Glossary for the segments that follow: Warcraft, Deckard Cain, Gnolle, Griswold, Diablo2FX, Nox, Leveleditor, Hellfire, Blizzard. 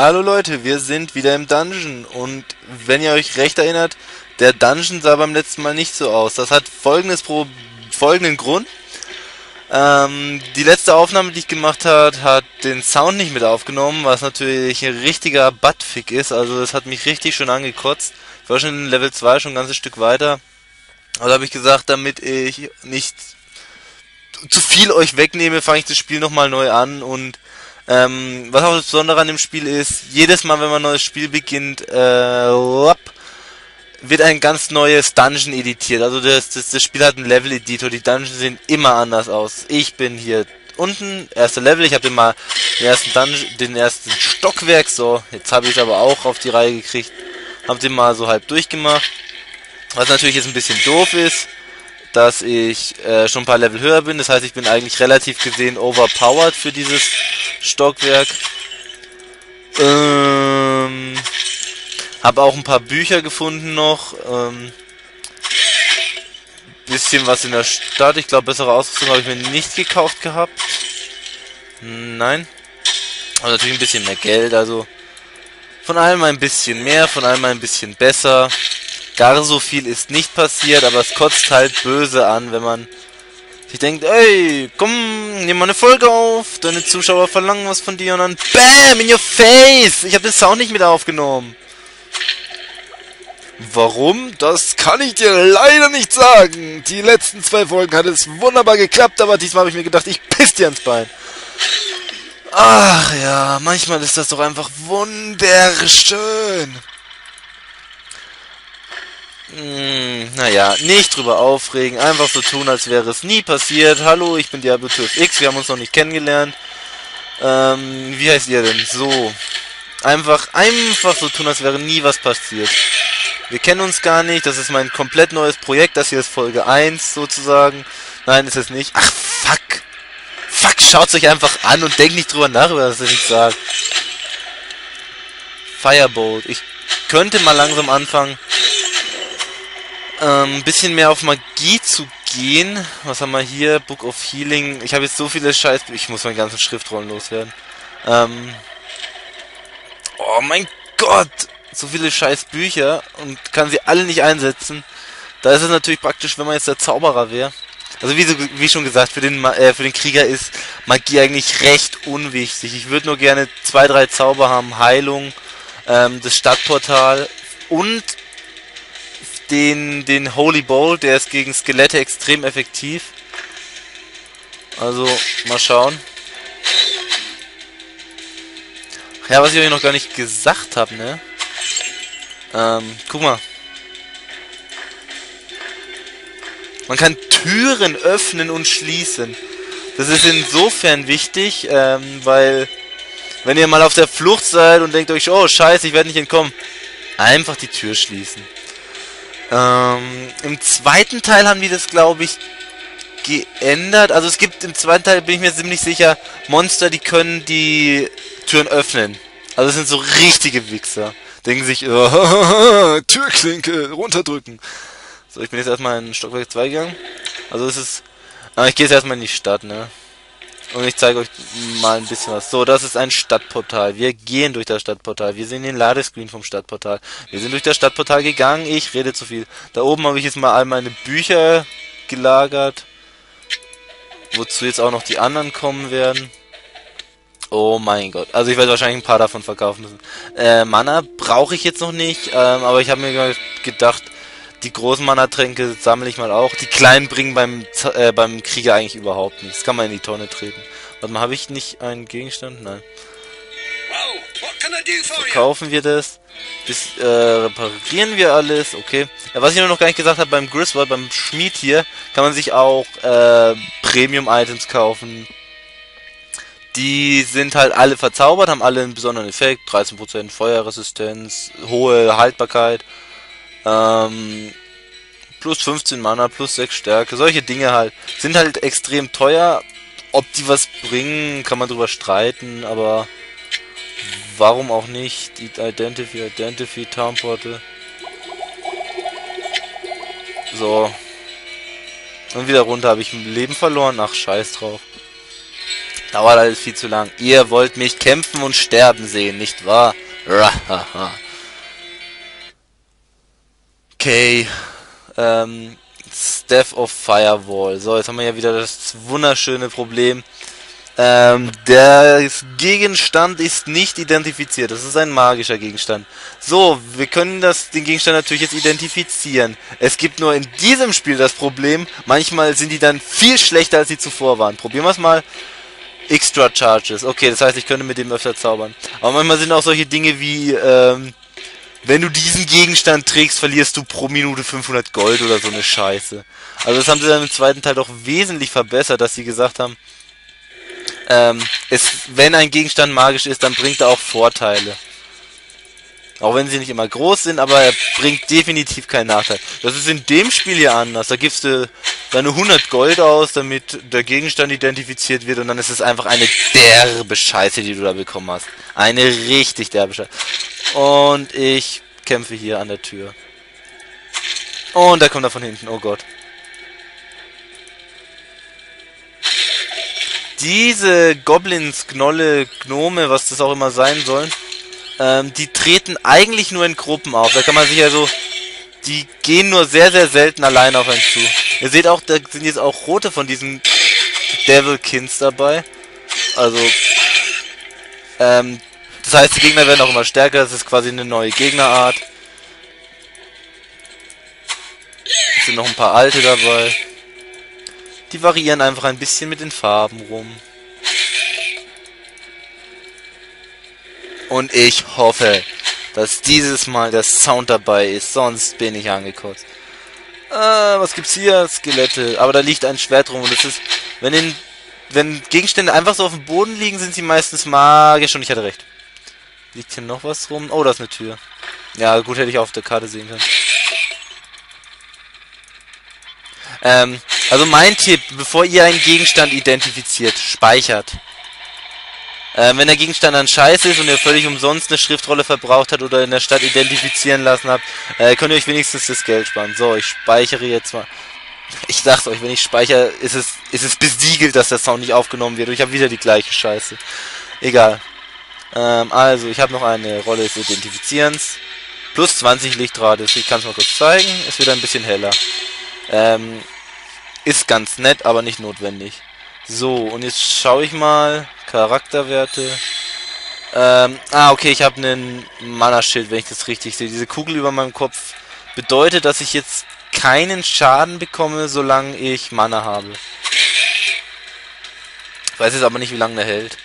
Hallo Leute, wir sind wieder im Dungeon und wenn ihr euch recht erinnert, der Dungeon sah beim letzten Mal nicht so aus. Das hat folgenden Grund. Die letzte Aufnahme, die ich gemacht habe, hat den Sound nicht mit aufgenommen, was natürlich ein richtiger Buttfick ist. Also das hat mich richtig schön angekotzt. Ich war schon in Level 2, schon ein ganzes Stück weiter. Also habe ich gesagt, damit ich nicht zu viel euch wegnehme, fange ich das Spiel nochmal neu an. Und was auch das Besondere an dem Spiel ist, jedes Mal, wenn man ein neues Spiel beginnt, wird ein ganz neues Dungeon editiert. Also das Spiel hat einen Level-Editor, die Dungeons sehen immer anders aus. Ich bin hier unten, erster Level, ich habe den ersten Stockwerk, so, jetzt habe ich es aber auch auf die Reihe gekriegt, habe den mal so halb durchgemacht. Was natürlich jetzt ein bisschen doof ist, dass ich schon ein paar Level höher bin, das heißt, ich bin eigentlich relativ gesehen overpowered für dieses Stockwerk. Habe auch ein paar Bücher gefunden noch. Bisschen was in der Stadt. Ich glaube, bessere Ausrüstung habe ich mir nicht gekauft gehabt. Nein. Aber natürlich ein bisschen mehr Geld. Also von allem ein bisschen mehr, von allem ein bisschen besser. Gar so viel ist nicht passiert, aber es kotzt halt böse an, wenn man sich denkt, ey, komm, nimm mal eine Folge auf. Deine Zuschauer verlangen was von dir und dann BAM! In your face! Ich habe den Sound nicht mit aufgenommen. Warum? Das kann ich dir leider nicht sagen. Die letzten 2 Folgen hat es wunderbar geklappt, aber diesmal habe ich mir gedacht, ich piss dir ans Bein. Ach ja, manchmal ist das doch einfach wunderschön. Naja, nicht drüber aufregen, einfach so tun, als wäre es nie passiert. Hallo, ich bin Diablo2FX, wir haben uns noch nicht kennengelernt. Wie heißt ihr denn? So. Einfach so tun, als wäre nie was passiert. Wir kennen uns gar nicht, das ist mein komplett neues Projekt, das hier ist Folge 1 sozusagen. Nein, ist es nicht. Ach, fuck! Fuck, schaut's euch einfach an und denkt nicht drüber nach, was ich sage. Firebolt. Ich könnte mal langsam anfangen, ein bisschen mehr auf Magie zu gehen. Was haben wir hier? Book of Healing. Ich habe jetzt so viele Scheiß... Ich muss meinen ganzen Schriftrollen loswerden. Oh mein Gott! So viele scheiß Bücher und kann sie alle nicht einsetzen. Da ist es natürlich praktisch, wenn man jetzt der Zauberer wäre. Also wie schon gesagt, für den Krieger ist Magie eigentlich recht unwichtig. Ich würde nur gerne 2, 3 Zauber haben. Heilung, das Stadtportal und den Holy Bolt, der ist gegen Skelette extrem effektiv. Also, mal schauen. Ja, was ich euch noch gar nicht gesagt habe, ne? Guck mal. Man kann Türen öffnen und schließen. Das ist insofern wichtig, weil wenn ihr mal auf der Flucht seid und denkt euch, oh scheiße, ich werde nicht entkommen, einfach die Tür schließen. Im zweiten Teil haben die das, glaube ich, geändert. Also es gibt im zweiten Teil, bin ich mir ziemlich sicher, Monster, die können die Türen öffnen. Also es sind so richtige Wichser. Denken sich, Türklinke, runterdrücken. So, ich bin jetzt erstmal in Stockwerk 2 gegangen. Also es ist... Ich gehe jetzt erstmal in die Stadt, ne? Und ich zeige euch mal ein bisschen was. So, das ist ein Stadtportal. Wir gehen durch das Stadtportal. Wir sehen den Ladescreen vom Stadtportal. Wir sind durch das Stadtportal gegangen. Ich rede zu viel. Da oben habe ich jetzt mal all meine Bücher gelagert. Wozu jetzt auch noch die anderen kommen werden. Oh mein Gott. Also ich werde wahrscheinlich ein paar davon verkaufen müssen. Mana brauche ich jetzt noch nicht, aber ich habe mir gedacht, die großen Mana-Tränke sammle ich mal auch. Die kleinen bringen beim Krieger eigentlich überhaupt nichts. Kann man in die Tonne treten. Warte mal, habe ich nicht einen Gegenstand? Nein. Verkaufen wir das. Reparieren wir alles. Okay. Ja, was ich noch gar nicht gesagt habe, beim Griswold, beim Schmied hier, kann man sich auch Premium-Items kaufen. Die sind halt alle verzaubert, haben alle einen besonderen Effekt, 13% Feuerresistenz, hohe Haltbarkeit, plus 15 Mana, plus 6 Stärke, solche Dinge halt. Sind halt extrem teuer, ob die was bringen, kann man drüber streiten, aber warum auch nicht. Identify, Tarnporte. So. Und wieder runter, habe ich Leben verloren, ach scheiß drauf. Dauert alles viel zu lang. Ihr wollt mich kämpfen und sterben sehen, nicht wahr? Rahaha. Okay. Staff of Firewall. So, jetzt haben wir ja wieder das wunderschöne Problem. Der Gegenstand ist nicht identifiziert. Das ist ein magischer Gegenstand. So, wir können den Gegenstand natürlich jetzt identifizieren. Es gibt nur in diesem Spiel das Problem, manchmal sind die dann viel schlechter, als sie zuvor waren. Probieren wir es mal. Extra Charges. Okay, das heißt, ich könnte mit dem öfter zaubern. Aber manchmal sind auch solche Dinge wie, wenn du diesen Gegenstand trägst, verlierst du pro Minute 500 Gold oder so eine Scheiße. Also das haben sie dann im zweiten Teil doch wesentlich verbessert, dass sie gesagt haben, wenn ein Gegenstand magisch ist, dann bringt er auch Vorteile. Auch wenn sie nicht immer groß sind, aber er bringt definitiv keinen Nachteil. Das ist in dem Spiel hier anders. Da gibst du deine 100 Gold aus, damit der Gegenstand identifiziert wird. Und dann ist es einfach eine derbe Scheiße, die du da bekommen hast. Eine richtig derbe Scheiße. Und ich kämpfe hier an der Tür. Und da kommt er von hinten. Oh Gott. Diese Goblins, Gnolle, Gnome, was das auch immer sein sollen, die treten eigentlich nur in Gruppen auf. Da kann man sich also... Die gehen nur sehr, sehr selten allein auf einen zu. Ihr seht auch, da sind jetzt auch rote von diesen Devilkins dabei. Also... das heißt, die Gegner werden auch immer stärker. Das ist quasi eine neue Gegnerart. Es sind noch ein paar alte dabei. Die variieren einfach ein bisschen mit den Farben rum. Und ich hoffe, dass dieses Mal der Sound dabei ist, sonst bin ich angekotzt. Was gibt's hier? Skelette. Aber da liegt ein Schwert rum und das ist... Wenn Gegenstände einfach so auf dem Boden liegen, sind sie meistens magisch und ich hatte recht. Liegt hier noch was rum? Oh, da ist eine Tür. Ja, gut, hätte ich auf der Karte sehen können. Also mein Tipp, bevor ihr einen Gegenstand identifiziert, speichert. Wenn der Gegenstand dann scheiße ist und ihr völlig umsonst eine Schriftrolle verbraucht habt oder in der Stadt identifizieren lassen habt, könnt ihr euch wenigstens das Geld sparen. So, ich speichere jetzt mal. Ich sag's euch, wenn ich speichere, ist es besiegelt, dass der Sound nicht aufgenommen wird. Und ich habe wieder die gleiche Scheiße. Egal. Also, ich habe noch eine Rolle des Identifizierens. Plus 20 Lichtradius. Ich kann es mal kurz zeigen. Es wird ein bisschen heller. Ist ganz nett, aber nicht notwendig. So, und jetzt schaue ich mal. Charakterwerte. Okay, ich habe einen Mana-Schild, wenn ich das richtig sehe. Diese Kugel über meinem Kopf bedeutet, dass ich jetzt keinen Schaden bekomme, solange ich Mana habe. Ich weiß jetzt aber nicht, wie lange der hält.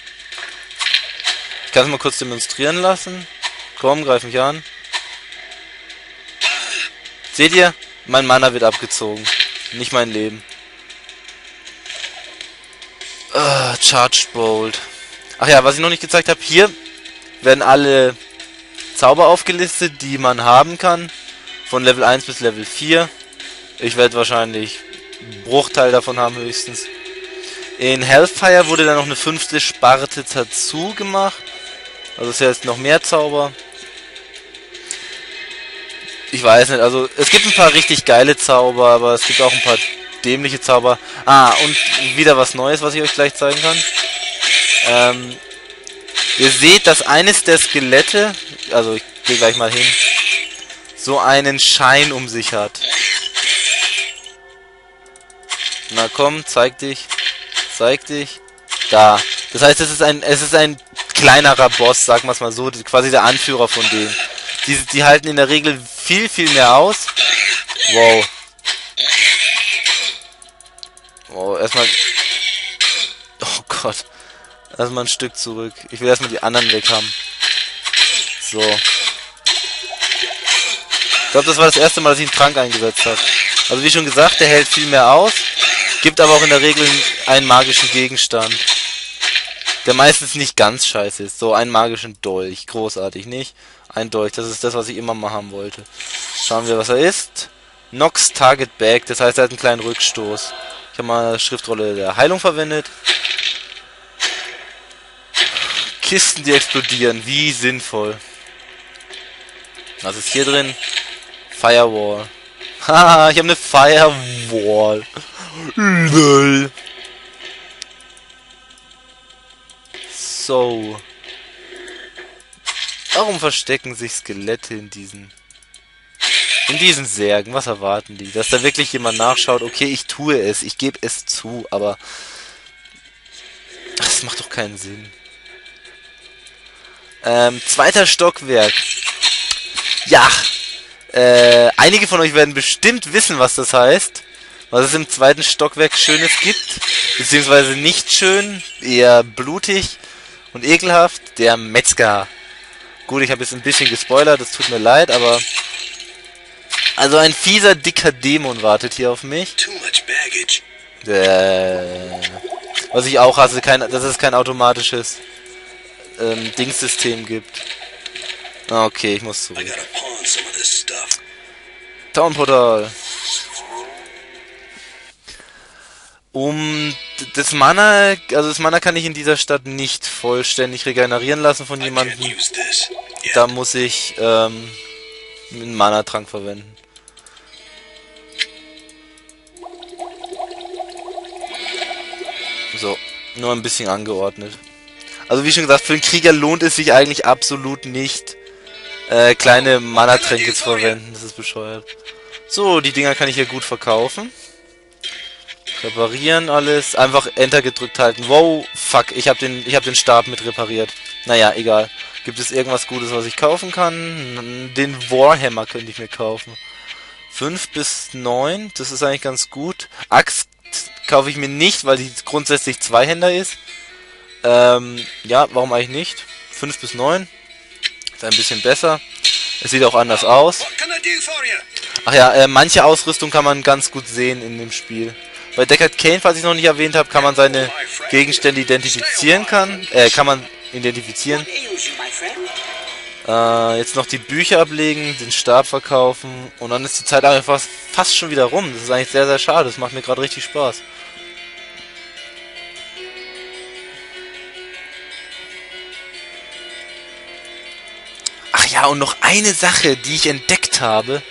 Ich kann es mal kurz demonstrieren lassen. Komm, greif mich an. Seht ihr? Mein Mana wird abgezogen. Nicht mein Leben. Charge Bolt. Ach ja, was ich noch nicht gezeigt habe, hier werden alle Zauber aufgelistet, die man haben kann. Von Level 1 bis Level 4. Ich werde wahrscheinlich einen Bruchteil davon haben, höchstens. In Hellfire wurde dann noch eine 5. Sparte dazu gemacht. Also ist ja jetzt noch mehr Zauber. Ich weiß nicht, also es gibt ein paar richtig geile Zauber, aber es gibt auch ein paar dämliche Zauber. Und wieder was Neues, was ich euch gleich zeigen kann. Ihr seht, dass eines der Skelette, also ich gehe gleich mal hin, so einen Schein um sich hat. Na komm, zeig dich. Zeig dich. Da. Das heißt, es ist ein kleinerer Boss, sagen wir es mal so, quasi der Anführer von denen. Die halten in der Regel viel, viel mehr aus. Wow. Oh, erstmal... Oh Gott. Erstmal ein Stück zurück. Ich will erstmal die anderen weg haben. So. Ich glaube, das war das erste Mal, dass ich einen Trank eingesetzt habe. Also wie schon gesagt, der hält viel mehr aus. Gibt aber auch in der Regel einen magischen Gegenstand. Der meistens nicht ganz scheiße ist. So, einen magischen Dolch. Großartig, nicht? Ein Dolch. Das ist das, was ich immer mal haben wollte. Schauen wir, was er ist. Nox Target Back. Das heißt, er hat einen kleinen Rückstoß. Ich habe mal Schriftrolle der Heilung verwendet. Kisten, die explodieren. Wie sinnvoll. Was ist hier drin? Firewall. Haha, ich habe eine Firewall. So. Warum verstecken sich Skelette in diesen Särgen? Was erwarten die? Dass da wirklich jemand nachschaut, okay, ich tue es, ich gebe es zu, aber... Das macht doch keinen Sinn. Zweiter Stockwerk. Ja. Einige von euch werden bestimmt wissen, was das heißt. Was es im zweiten Stockwerk Schönes gibt. Beziehungsweise nicht schön, eher blutig und ekelhaft. Der Metzger. Gut, ich habe jetzt ein bisschen gespoilert, das tut mir leid, aber... Also ein fieser, dicker Dämon wartet hier auf mich. Was ich auch hasse, dass es kein automatisches Dingssystem gibt. Okay, ich muss zurück. Townportal. Das Mana, also das Mana kann ich in dieser Stadt nicht vollständig regenerieren lassen von jemandem. Da muss ich einen Mana-Trank verwenden. So, nur ein bisschen angeordnet. Also wie schon gesagt, für den Krieger lohnt es sich eigentlich absolut nicht, kleine Mana-Tränke zu verwenden. Das ist bescheuert. So, die Dinger kann ich hier gut verkaufen. Reparieren alles. Einfach Enter gedrückt halten. Wow, fuck, ich hab den Stab mit repariert. Naja, egal. Gibt es irgendwas Gutes, was ich kaufen kann? Den Warhammer könnte ich mir kaufen. 5 bis 9, das ist eigentlich ganz gut. Axt kaufe ich mir nicht, weil die grundsätzlich Zweihänder ist. Ja, warum eigentlich nicht? 5 bis 9. Ist ein bisschen besser. Es sieht auch anders aus. Ach ja, manche Ausrüstung kann man ganz gut sehen in dem Spiel. Bei Deckard Cain, falls ich noch nicht erwähnt habe, kann man seine Gegenstände identifizieren. Jetzt noch die Bücher ablegen, den Stab verkaufen und dann ist die Zeit einfach fast schon wieder rum. Das ist eigentlich sehr, sehr schade. Das macht mir gerade richtig Spaß. Ach ja, und noch eine Sache, die ich entdeckt habe,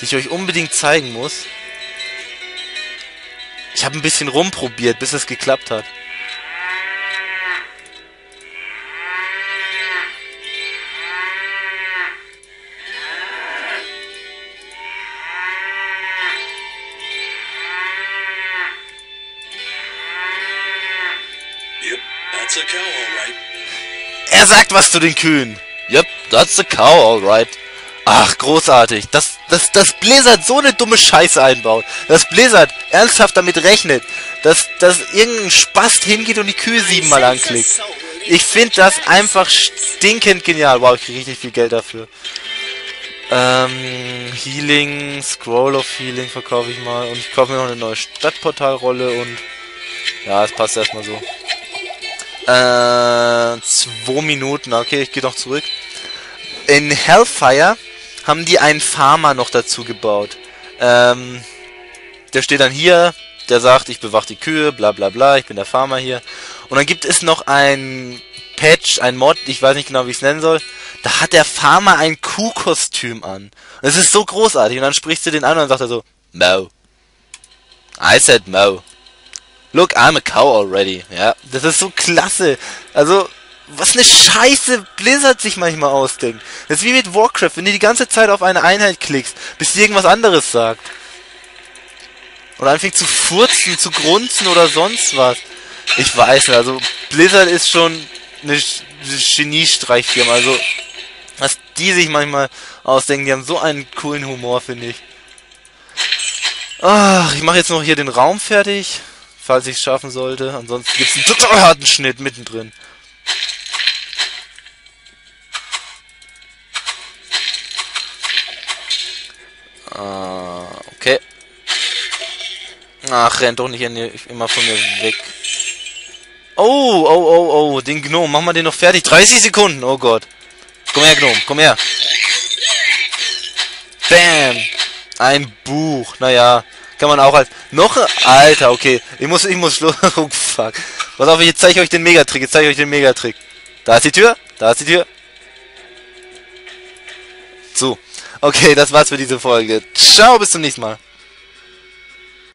die ich euch unbedingt zeigen muss. Ich habe ein bisschen rumprobiert, bis es geklappt hat. Yep, that's a cow, alright. Er sagt was zu den Kühen. Yep, that's a cow, alright. Ach, großartig, dass Blizzard so eine dumme Scheiße einbaut. Dass Blizzard ernsthaft damit rechnet, dass irgendein Spast hingeht und die Kühe 7-mal anklickt. Ich finde das einfach stinkend genial. Wow, ich kriege richtig viel Geld dafür. Healing, Scroll of Healing verkaufe ich mal. Und ich kaufe mir noch eine neue Stadtportalrolle und... Ja, es passt erstmal so. 2 Minuten, okay, ich gehe noch zurück. In Hellfire... haben die einen Farmer noch dazu gebaut. Der steht dann hier, der sagt, ich bewache die Kühe, bla bla bla, ich bin der Farmer hier. Und dann gibt es noch ein Patch, ein Mod, ich weiß nicht genau, wie ich es nennen soll. Da hat der Farmer ein Kuhkostüm an. Das ist so großartig. Und dann sprichst du den an und dann sagt er so, Mo. I said Mo. Look, I'm a cow already. Ja, das ist so klasse. Also... Was eine Scheiße Blizzard sich manchmal ausdenkt. Das ist wie mit Warcraft, wenn du die ganze Zeit auf eine Einheit klickst, bis die irgendwas anderes sagt. Oder anfängt zu furzen, zu grunzen oder sonst was. Ich weiß nicht, also Blizzard ist schon eine Geniestreichfirma. Also, was die sich manchmal ausdenken, die haben so einen coolen Humor, finde ich. Ach, ich mache jetzt noch hier den Raum fertig, falls ich es schaffen sollte. Ansonsten gibt es einen total harten Schnitt mittendrin. Okay. Ach, rennt doch nicht immer von mir weg. Oh, den Gnom, mach mal den noch fertig. 30 Sekunden, oh Gott. Komm her, Gnom, komm her. Bam. Ein Buch, naja. Kann man auch als... Noch... Alter, okay. Ich muss Schluss... Oh, fuck. Pass auf, jetzt zeige ich euch den Megatrick, Da ist die Tür, So. Okay, das war's für diese Folge. Ciao, bis zum nächsten Mal.